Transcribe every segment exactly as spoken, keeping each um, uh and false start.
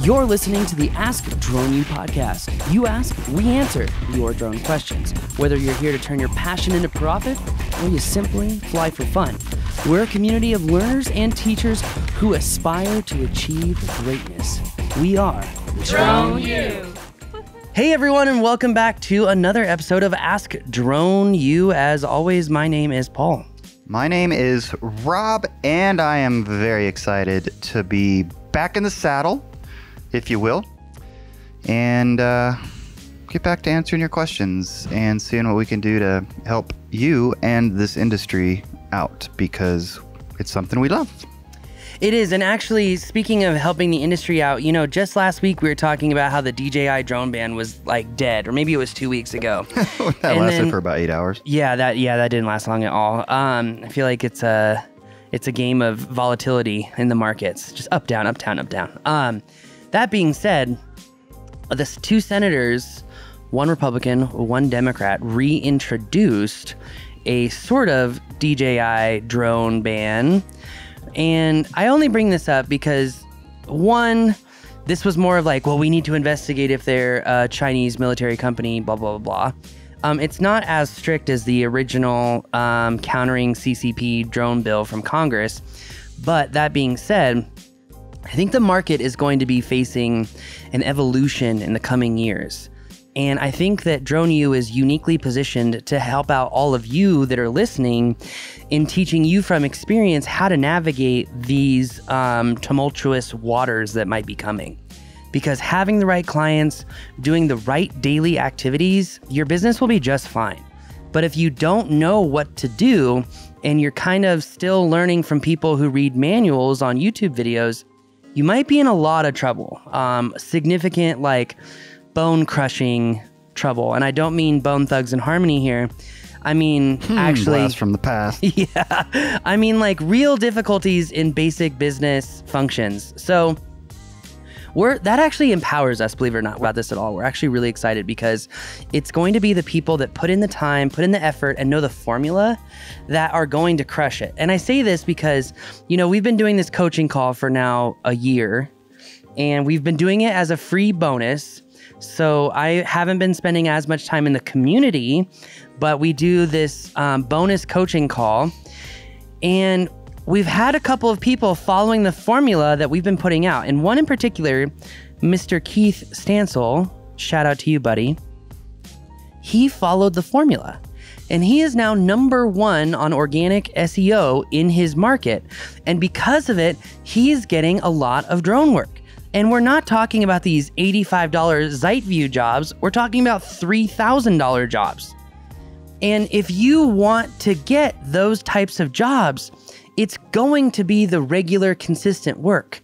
You're listening to the Ask Drone U podcast. You ask, we answer your drone questions. Whether you're here to turn your passion into profit or you simply fly for fun, we're a community of learners and teachers who aspire to achieve greatness. We are Drone U. Hey everyone, and welcome back to another episode of Ask Drone U. As always, my name is Paul. My name is Rob, and I am very excited to be back in the saddle, if you will, and uh, get back to answering your questions and seeing what we can do to help you and this industry out, because it's something we love. It is. And actually, speaking of helping the industry out, you know, just last week we were talking about how the D J I drone ban was like dead, or maybe it was two weeks ago. that and lasted then, for about eight hours. Yeah, that yeah, that didn't last long at all. Um, I feel like it's a it's a game of volatility in the markets, just up, down, up, down, up, down. Um, that being said, the two senators, one Republican, one Democrat, reintroduced a sort of D J I drone ban. And I only bring this up because, one, this was more of like, well, we need to investigate if they're a Chinese military company, blah, blah, blah, blah. Um, it's not as strict as the original um, countering C C P drone bill from Congress. But that being said, I think the market is going to be facing an evolution in the coming years. And I think that Drone U is uniquely positioned to help out all of you that are listening in teaching you from experience how to navigate these um, tumultuous waters that might be coming. Because having the right clients, doing the right daily activities, your business will be just fine. But if you don't know what to do and you're kind of still learning from people who read manuals on YouTube videos, you might be in a lot of trouble. Um, significant, like, bone-crushing trouble. And I don't mean Bone Thugs and Harmony here. I mean, hmm, actually... blast from the past. Yeah. I mean, like, real difficulties in basic business functions. So we're that actually empowers us, believe it or not, about this at all. We're actually really excited because it's going to be the people that put in the time, put in the effort, and know the formula that are going to crush it. And I say this because, you know, we've been doing this coaching call for now a year, and we've been doing it as a free bonus. So I haven't been spending as much time in the community, but we do this um, bonus coaching call, and we've had a couple of people following the formula that we've been putting out. And one in particular, Mister Keith Stansel, shout out to you, buddy. He followed the formula, and he is now number one on organic S E O in his market. And because of it, he's getting a lot of drone work. And we're not talking about these eighty-five dollar ZiteView jobs. We're talking about three thousand dollar jobs. And if you want to get those types of jobs, it's going to be the regular, consistent work.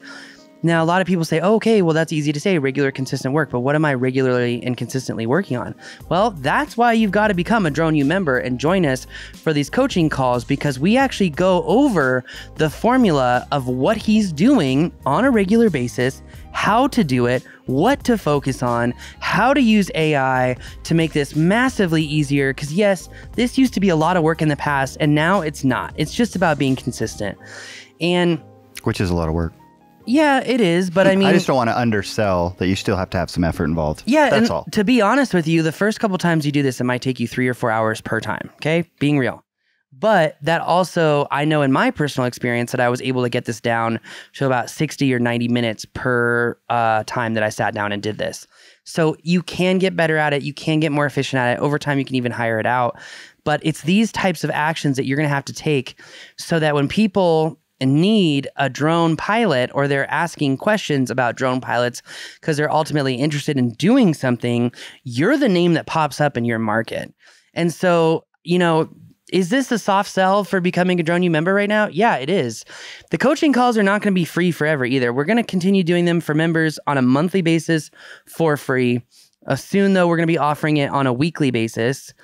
Now, a lot of people say, oh, okay, well, that's easy to say, regular, consistent work. But what am I regularly and consistently working on? Well, that's why you've got to become a Drone U member and join us for these coaching calls, because we actually go over the formula of what he's doing on a regular basis, how to do it, what to focus on, how to use A I to make this massively easier. Because yes, this used to be a lot of work in the past, and now it's not. It's just about being consistent. And which is a lot of work. Yeah, it is, but I mean... I just don't want to undersell that you still have to have some effort involved. Yeah, that's all. To be honest with you, the first couple times you do this, it might take you three or four hours per time, okay? Being real. But that also, I know in my personal experience that I was able to get this down to about sixty or ninety minutes per uh, time that I sat down and did this. So you can get better at it. You can get more efficient at it. Over time, you can even hire it out. But it's these types of actions that you're going to have to take so that when people... and need a drone pilot, or they're asking questions about drone pilots because they're ultimately interested in doing something, you're the name that pops up in your market. And so, you know, is this a soft sell for becoming a Drone U member right now? Yeah, it is. The coaching calls are not going to be free forever either. We're going to continue doing them for members on a monthly basis for free. Uh, soon, though, we're going to be offering it on a weekly basis.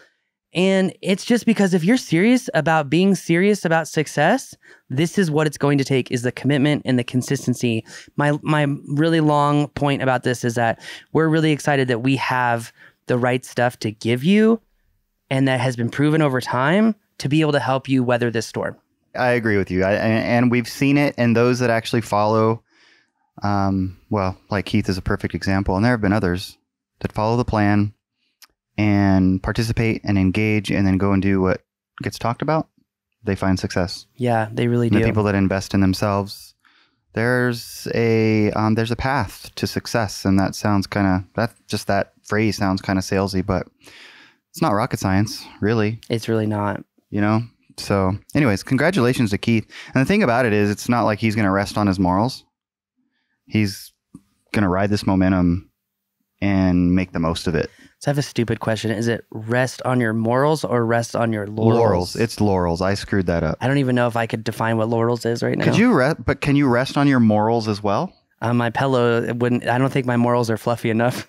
And it's just because if you're serious about being serious about success, this is what it's going to take, is the commitment and the consistency. My my really long point about this is that we're really excited that we have the right stuff to give you, and that has been proven over time to be able to help you weather this storm. I agree with you. I, and, and we've seen it, and those that actually follow Um, well, like Keith is a perfect example, and there have been others that follow the plan and participate and engage and then go and do what gets talked about. They find success. Yeah, they really and do. The people that invest in themselves, there's a um, there's a path to success, and that sounds kind of that just that phrase sounds kind of salesy, but it's not rocket science, really. It's really not. You know. So, anyways, congratulations to Keith. And the thing about it is, it's not like he's going to rest on his morals. He's going to ride this momentum and make the most of it. Let's have a stupid question. Is it rest on your morals or rest on your laurels? Laurels. It's laurels. I screwed that up. I don't even know if I could define what laurels is right now. Could you rest? But can you rest on your morals as well? Uh, my pillow it wouldn't. I don't think my morals are fluffy enough.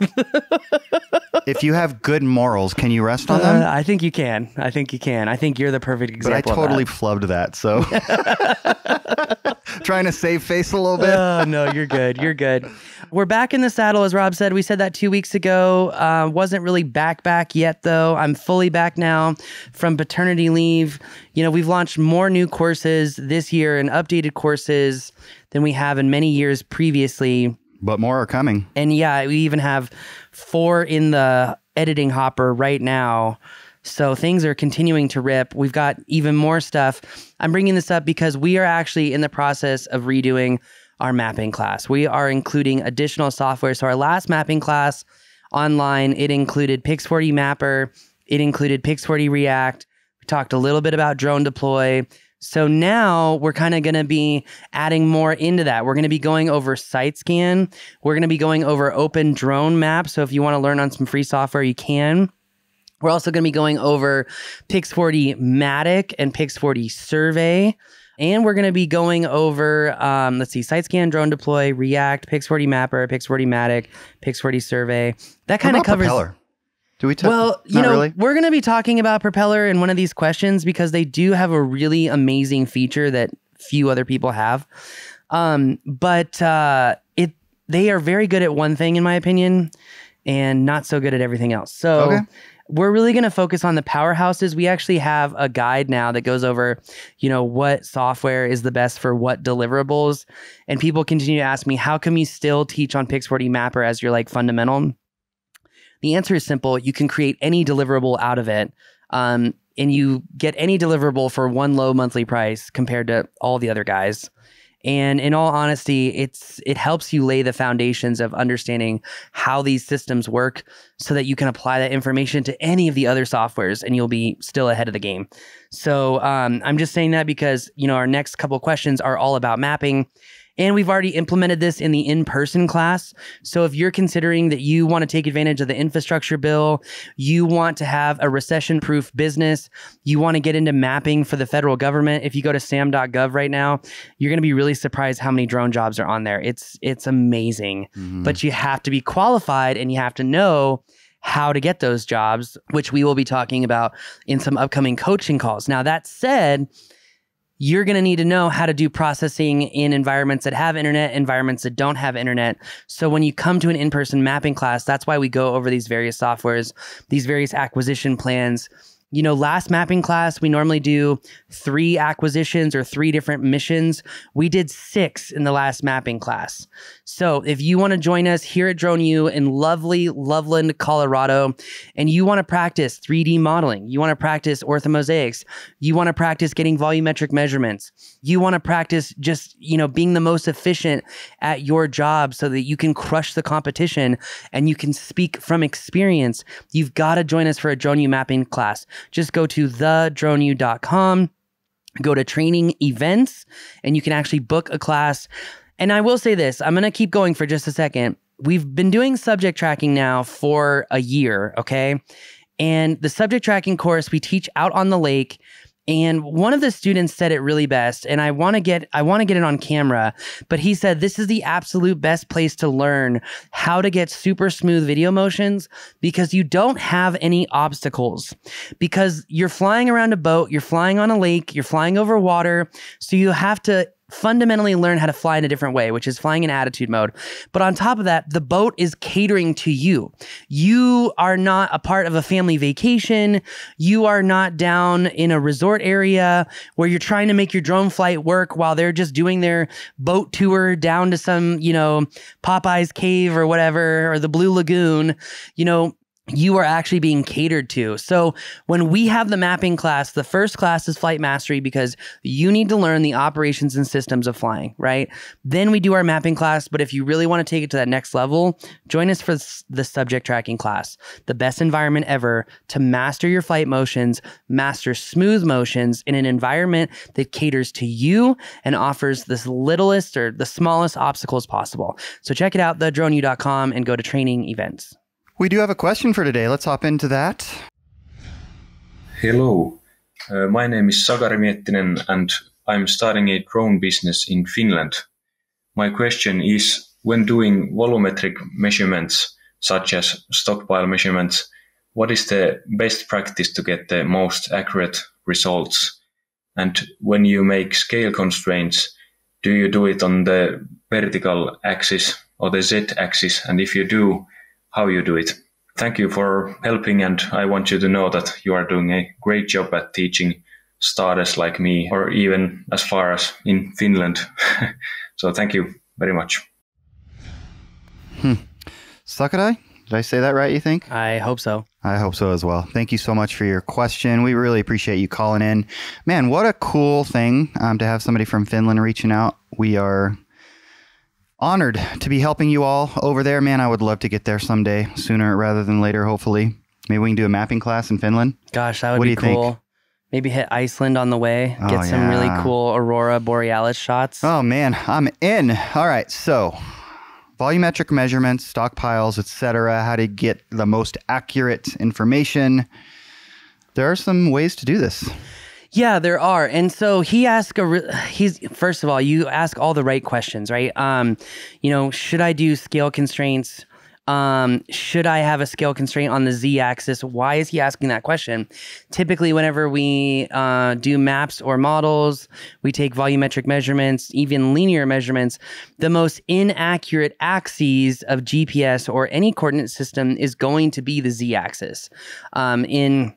If you have good morals, can you rest on them? Uh, I think you can. I think you can. I think you're the perfect example. But I totally of that. flubbed that. So trying to save face a little bit. Oh no, you're good. You're good. We're back in the saddle, as Rob said. We said that two weeks ago. Uh, wasn't really back back yet though. I'm fully back now from paternity leave. You know, we've launched more new courses this year and updated courses than we have in many years previously. But more are coming. And yeah, we even have four in the editing hopper right now. So things are continuing to rip. We've got even more stuff. I'm bringing this up because we are actually in the process of redoing our mapping class. We are including additional software. So our last mapping class online, it included Pix four D Mapper. It included Pix four D React. We talked a little bit about Drone Deploy. So now we're kind of going to be adding more into that. We're going to be going over SiteScan. We're going to be going over OpenDroneMap. So if you want to learn on some free software, you can. We're also going to be going over Pix four D Matic and Pix four D Survey. And we're going to be going over, um, let's see, SiteScan, Drone Deploy, React, Pix four D Mapper, Pix four D Matic, Pix four D Survey. That kind of covers... Propeller? Do we well, you know, really? We're going to be talking about Propeller in one of these questions because they do have a really amazing feature that few other people have. Um, but uh, it they are very good at one thing, in my opinion, and not so good at everything else. So okay. We're really going to focus on the powerhouses. We actually have a guide now that goes over, you know, what software is the best for what deliverables. And people continue to ask me, how come you still teach on Pix four D Mapper as your like fundamental? The answer is simple. You can create any deliverable out of it, um, and you get any deliverable for one low monthly price compared to all the other guys. And in all honesty, it's it helps you lay the foundations of understanding how these systems work so that you can apply that information to any of the other softwares and you'll be still ahead of the game. So um, I'm just saying that because, you know, our next couple of questions are all about mapping. And we've already implemented this in the in-person class. So if you're considering that you want to take advantage of the infrastructure bill, you want to have a recession-proof business, you want to get into mapping for the federal government, if you go to sam dot gov right now, you're going to be really surprised how many drone jobs are on there. It's, it's amazing. Mm-hmm. But you have to be qualified and you have to know how to get those jobs, which we will be talking about in some upcoming coaching calls. Now, that said... You're going to need to know how to do processing in environments that have internet, environments that don't have internet. So when you come to an in-person mapping class, that's why we go over these various softwares, these various acquisition plans. You know, last mapping class, we normally do three acquisitions or three different missions. We did six in the last mapping class. So if you want to join us here at Drone U in lovely Loveland, Colorado, and you want to practice three D modeling, you want to practice orthomosaics, you want to practice getting volumetric measurements, you want to practice just, you know, being the most efficient at your job so that you can crush the competition and you can speak from experience, you've got to join us for a Drone U mapping class. Just go to the drone u dot com, go to training events, and you can actually book a class. And I will say this, I'm going to keep going for just a second. We've been doing subject tracking now for a year, okay? And the subject tracking course we teach out on the lake, and one of the students said it really best, and I want to get I want to get it on camera, but he said this is the absolute best place to learn how to get super smooth video motions because you don't have any obstacles. Because you're flying around a boat, you're flying on a lake, you're flying over water, so you have to fundamentally learn how to fly in a different way, which is flying in attitude mode. But on top of that, the boat is catering to you. You are not a part of a family vacation. You are not down in a resort area where you're trying to make your drone flight work while they're just doing their boat tour down to some, you know, Popeye's Cave or whatever, or the Blue Lagoon. You know, you are actually being catered to. So when we have the mapping class, the first class is flight mastery, because you need to learn the operations and systems of flying, right? Then we do our mapping class. But if you really want to take it to that next level, join us for the subject tracking class, the best environment ever to master your flight motions, master smooth motions in an environment that caters to you and offers this littlest or the smallest obstacles possible. So check it out, the drone u dot com, and go to training events. We do have a question for today. Let's hop into that. Hello, uh, my name is Sagari Miettinen and I'm starting a drone business in Finland. My question is, when doing volumetric measurements, such as stockpile measurements, what is the best practice to get the most accurate results? And when you make scale constraints, do you do it on the vertical axis or the Z-axis? And if you do, how you do it. Thank you for helping, and I want you to know that you are doing a great job at teaching starters like me, or even as far as in Finland. So thank you very much. Hmm. Sakurai? Did I say that right, you think? I hope so. I hope so as well. Thank you so much for your question. We really appreciate you calling in. Man, what a cool thing um, to have somebody from Finland reaching out. We are honored to be helping you all over there. Man, I would love to get there someday, sooner rather than later, hopefully. Maybe we can do a mapping class in Finland. Gosh, that would be cool. Think? Maybe hit Iceland on the way, oh, get some yeah. really cool Aurora Borealis shots. Oh man, I'm in. All right, so volumetric measurements, stockpiles, et cetera, how to get the most accurate information. There are some ways to do this. Yeah, there are. And so he asked, a, he's, first of all, you ask all the right questions, right? Um, you know, should I do scale constraints? Um, should I have a scale constraint on the Z-axis? Why is he asking that question? Typically, whenever we uh, do maps or models, we take volumetric measurements, even linear measurements. The most inaccurate axes of G P S or any coordinate system is going to be the Z-axis. Um, in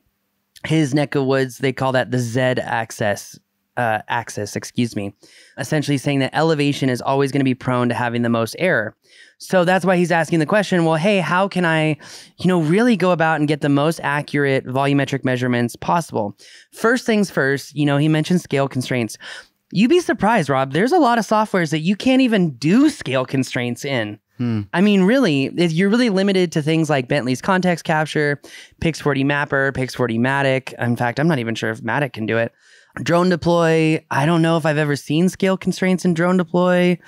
his neck of woods, they call that the Z-axis, uh, axis, excuse me, essentially saying that elevation is always going to be prone to having the most error. So that's why he's asking the question, well, hey, how can I, you know, really go about and get the most accurate volumetric measurements possible? First things first, you know, he mentioned scale constraints. You'd be surprised, Rob, there's a lot of softwares that you can't even do scale constraints in. Hmm. I mean, really, you're really limited to things like Bentley's Context Capture, Pix four D Mapper, Pix four D Matic. In fact, I'm not even sure if Matic can do it. Drone Deploy. I don't know if I've ever seen scale constraints in Drone Deploy.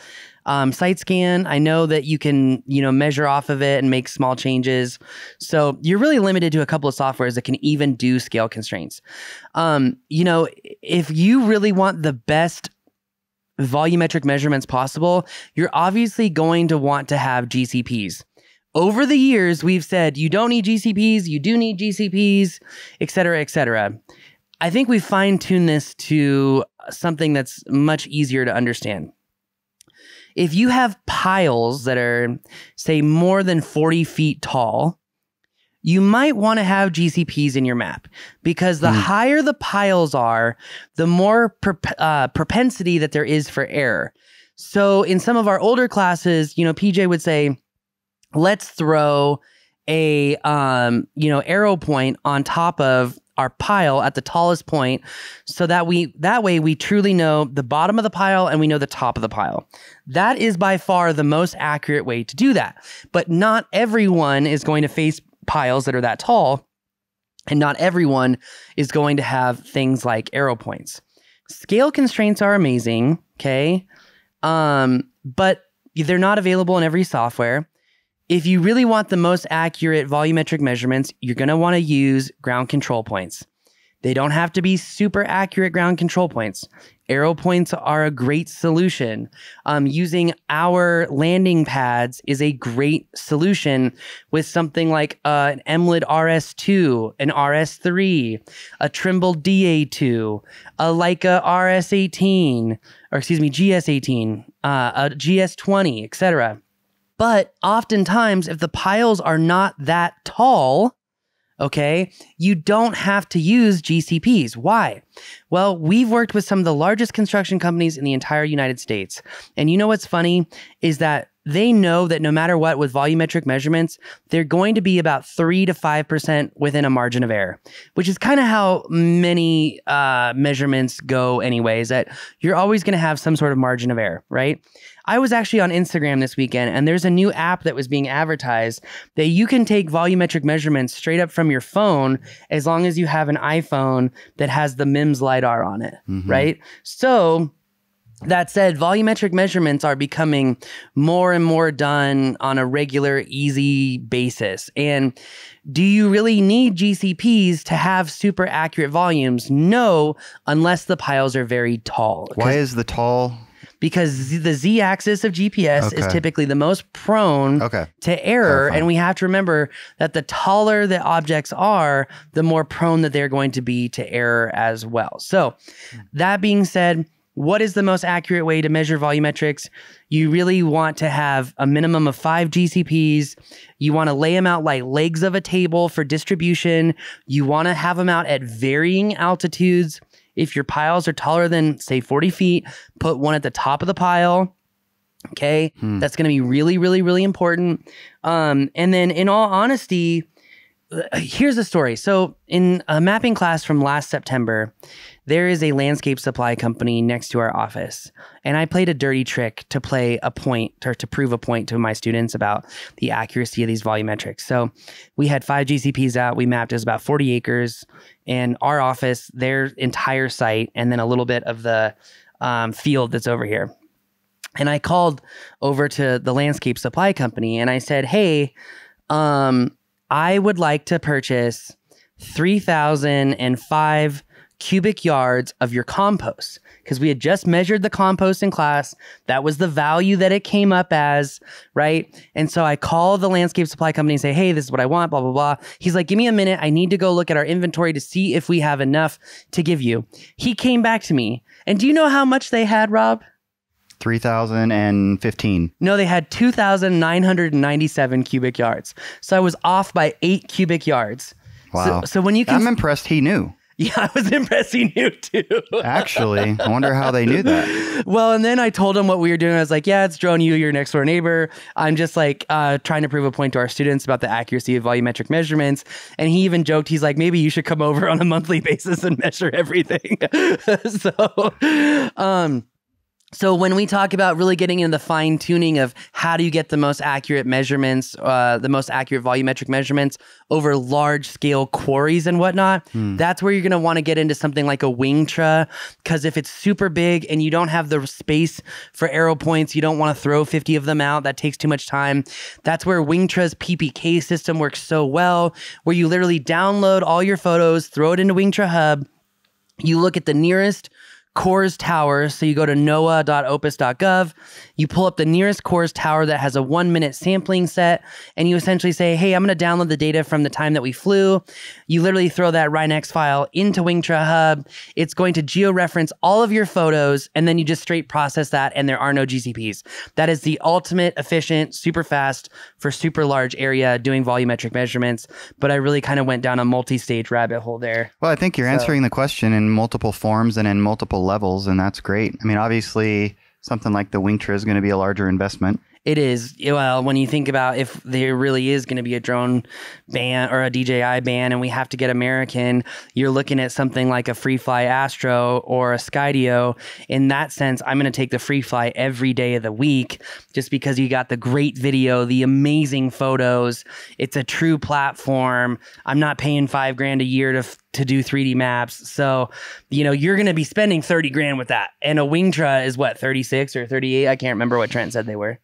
Um, SiteScan. I know that you can, you know, measure off of it and make small changes. So you're really limited to a couple of softwares that can even do scale constraints. Um, you know, if you really want the best volumetric measurements possible, you're obviously going to want to have G C Ps. Over the years, we've said you don't need G C Ps, you do need G C Ps, et cetera, et cetera. I think we fine-tune this to something that's much easier to understand. If you have piles that are, say, more than forty feet tall, you might want to have G C Ps in your map, because the mm. higher the piles are, the more per, uh, propensity that there is for error. So in some of our older classes, you know, P J would say, let's throw a, um, you know, arrow point on top of our pile at the tallest point, so that we that way we truly know the bottom of the pile and we know the top of the pile. That is by far the most accurate way to do that. But not everyone is going to face piles that are that tall, and not everyone is going to have things like arrow points. Scale constraints are amazing, okay? Um, but they're not available in every software. If you really want the most accurate volumetric measurements, you're going to want to use ground control points. They don't have to be super accurate ground control points. Arrow points are a great solution. Um, using our landing pads is a great solution with something like uh, an Emlid R S two, an R S three, a Trimble D A two, a Leica R S eighteen, or excuse me, G S eighteen, uh, a G S twenty, et cetera. But oftentimes, if the piles are not that tall, okay, you don't have to use G C Ps. Why? Well, we've worked with some of the largest construction companies in the entire United States. And you know what's funny is that they know that no matter what, with volumetric measurements, they're going to be about three to five percent within a margin of error, which is kind of how many uh, measurements go anyways, that you're always going to have some sort of margin of error, right? I was actually on Instagram this weekend, and there's a new app that was being advertised that you can take volumetric measurements straight up from your phone as long as you have an iPhone that has the MIMS LIDAR on it, mm-hmm. right? So that said, volumetric measurements are becoming more and more done on a regular, easy basis. And do you really need G C Ps to have super accurate volumes? No, unless the piles are very tall. Why is the tall? Because the z-axis of G P S okay. is typically the most prone okay. to error. And we have to remember that the taller the objects are, the more prone that they're going to be to error as well. So that being said, what is the most accurate way to measure volumetrics? You really want to have a minimum of five G C Ps. You want to lay them out like legs of a table for distribution. You want to have them out at varying altitudes. If your piles are taller than, say, forty feet, put one at the top of the pile. Okay, hmm. that's going to be really, really, really important. Um, and then in all honesty, here's the story. So in a mapping class from last September, there is a landscape supply company next to our office. And I played a dirty trick to play a point or to prove a point to my students about the accuracy of these volumetrics. So we had five G C Ps out. We mapped as about forty acres and our office, their entire site, and then a little bit of the um, field that's over here. And I called over to the landscape supply company and I said, hey, um, I would like to purchase three thousand five cubic yards of your compost, because we had just measured the compost in class. That was the value that it came up as, right? And so I call the landscape supply company and say, hey, this is what I want, blah, blah, blah. He's like, give me a minute. I need to go look at our inventory to see if we have enough to give you. He came back to me. And do you know how much they had, Rob? three thousand fifteen. No, they had two thousand nine hundred ninety-seven cubic yards. So I was off by eight cubic yards. Wow. So, so when you can... I'm impressed he knew. Yeah, I was impressed he knew too. Actually, I wonder how they knew that. Well, and then I told him what we were doing. I was like, yeah, it's Drone U, your next door neighbor. I'm just like uh, trying to prove a point to our students about the accuracy of volumetric measurements. And he even joked, he's like, maybe you should come over on a monthly basis and measure everything. so... um. So when we talk about really getting into the fine tuning of how do you get the most accurate measurements, uh, the most accurate volumetric measurements over large scale quarries and whatnot, hmm. that's where you're going to want to get into something like a Wingtra, because if it's super big and you don't have the space for arrow points, you don't want to throw fifty of them out. That takes too much time. That's where Wingtra's P P K system works so well, where you literally download all your photos, throw it into Wingtra Hub. You look at the nearest Core's tower. So you go to noah dot opus dot gov, you pull up the nearest Core's tower that has a one minute sampling set, and you essentially say, hey, I'm going to download the data from the time that we flew. You literally throw that RINEX file into Wingtra Hub. It's going to georeference all of your photos, and then you just straight process that, and there are no G C Ps. That is the ultimate efficient, super fast for super large area doing volumetric measurements. But I really kind of went down a multi-stage rabbit hole there. Well, I think you're so. answering the question in multiple forms and in multiple levels, and that's great. I mean, obviously something like the Wingtra is going to be a larger investment. It is. Well, when you think about if there really is going to be a drone ban or a D J I ban and we have to get American, you're looking at something like a FreeFly Astro or a Skydio. In that sense, I'm going to take the FreeFly every day of the week just because you got the great video, the amazing photos. It's a true platform. I'm not paying five grand a year to to do three D maps. So, you know, you're going to be spending thirty grand with that. And a Wingtra is what, thirty-six or thirty-eight? I can't remember what Trent said they were.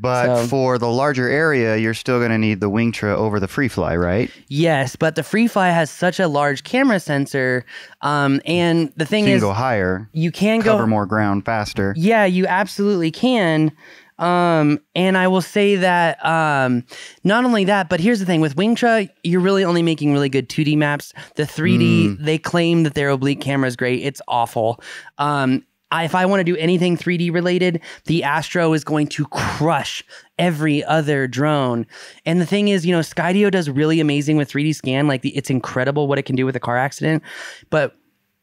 But so, for the larger area, you're still going to need the Wingtra over the FreeFly, right? Yes, but the FreeFly has such a large camera sensor, um, and the thing so you is, you can go higher. You can cover go, more ground faster. Yeah, you absolutely can. Um, and I will say that um, not only that, but here's the thing. With Wingtra, you're really only making really good two D maps. The three D, mm. they claim that their oblique camera is great. It's awful. Um, I, if I want to do anything three D related, the Astro is going to crush every other drone. And the thing is, you know, Skydio does really amazing with three D scan. Like, the, it's incredible what it can do with a car accident. But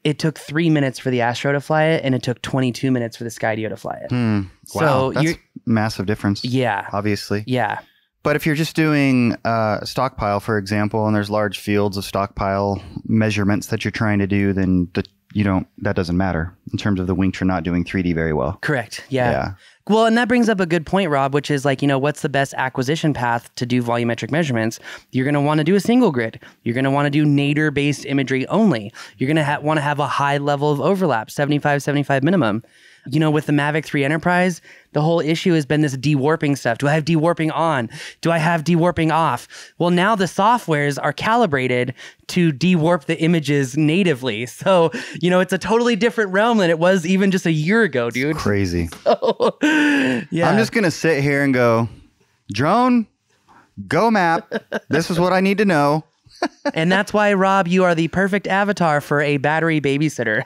it took three minutes for the Astro to fly it, and it took twenty-two minutes for the Skydio to fly it. Mm, wow, so that's a massive difference. Yeah. Obviously. Yeah. But if you're just doing uh, stockpile, for example, and there's large fields of stockpile measurements that you're trying to do, then the, you don't, that doesn't matter in terms of the Wingtra not doing three D very well. Correct. Yeah. Yeah. Well, and that brings up a good point, Rob, which is like, you know, what's the best acquisition path to do volumetric measurements? You're going to want to do a single grid. You're going to want to do nadir-based imagery only. You're going to ha want to have a high level of overlap, seventy-five, seventy-five minimum. You know, with the Mavic three Enterprise, the whole issue has been this dewarping stuff. Do I have dewarping on? Do I have dewarping off? Well, now the softwares are calibrated to dewarp the images natively. So, you know, it's a totally different realm than it was even just a year ago, dude. It's crazy. So, yeah. I'm just going to sit here and go, drone, go map. This is what I need to know. And that's why, Rob, you are the perfect avatar for a battery babysitter.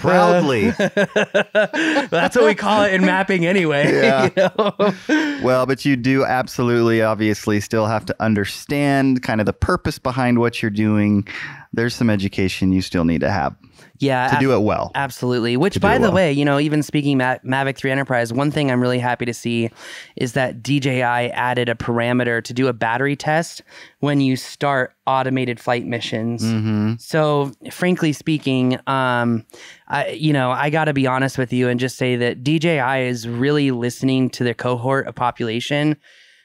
Proudly. Uh, that's what we call it in mapping anyway. Yeah. You know? Well, but you do absolutely, obviously, still have to understand kind of the purpose behind what you're doing. There's some education you still need to have. Yeah, to do it well. Absolutely. Which, by the way, you know, even speaking Ma Mavic three Enterprise, one thing I'm really happy to see is that D J I added a parameter to do a battery test when you start automated flight missions. Mm-hmm. So, frankly speaking, um, I, you know, I got to be honest with you and just say that D J I is really listening to their cohort of population.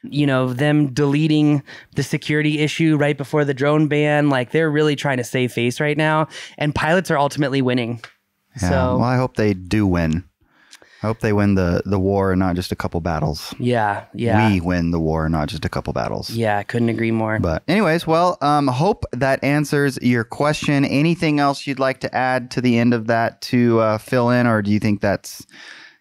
You know, them deleting the security issue right before the drone ban, like they're really trying to save face right now, and pilots are ultimately winning. Yeah, so, well, I hope they do win. I hope they win the the war and not just a couple battles. Yeah, yeah. We win the war, not just a couple battles. Yeah, I couldn't agree more. But anyways, well, um, hope that answers your question. Anything else you'd like to add to the end of that to uh, fill in, or do you think that's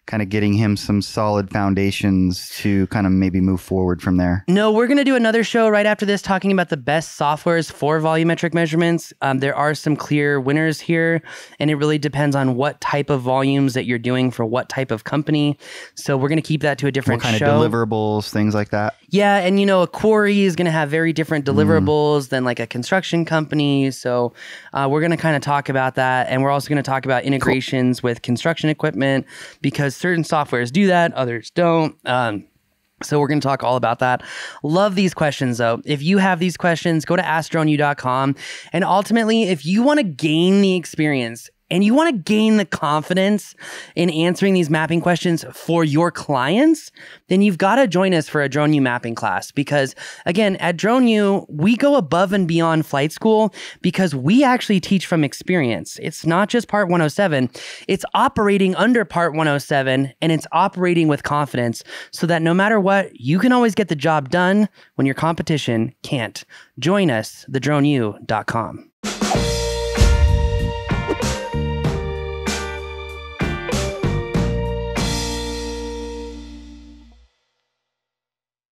kind of getting him some solid foundations to kind of maybe move forward from there? No, we're going to do another show right after this talking about the best softwares for volumetric measurements. Um, there are some clear winners here, and it really depends on what type of volumes that you're doing for what type of company. So we're going to keep that to a different show. What kind show. of deliverables, things like that? Yeah, and you know, a quarry is going to have very different deliverables mm. than like a construction company. So uh, we're going to kind of talk about that, and we're also going to talk about integrations cool. with construction equipment, because certain softwares do that, others don't. Um, so we're going to talk all about that. Love these questions, though. If you have these questions, go to ask drone u dot com. And ultimately, if you want to gain the experience and you want to gain the confidence in answering these mapping questions for your clients, then you've got to join us for a Drone U mapping class. Because again, at Drone U, we go above and beyond flight school because we actually teach from experience. It's not just part one oh seven. It's operating under part one oh seven, and it's operating with confidence so that no matter what, you can always get the job done when your competition can't. Join us, the drone u dot com.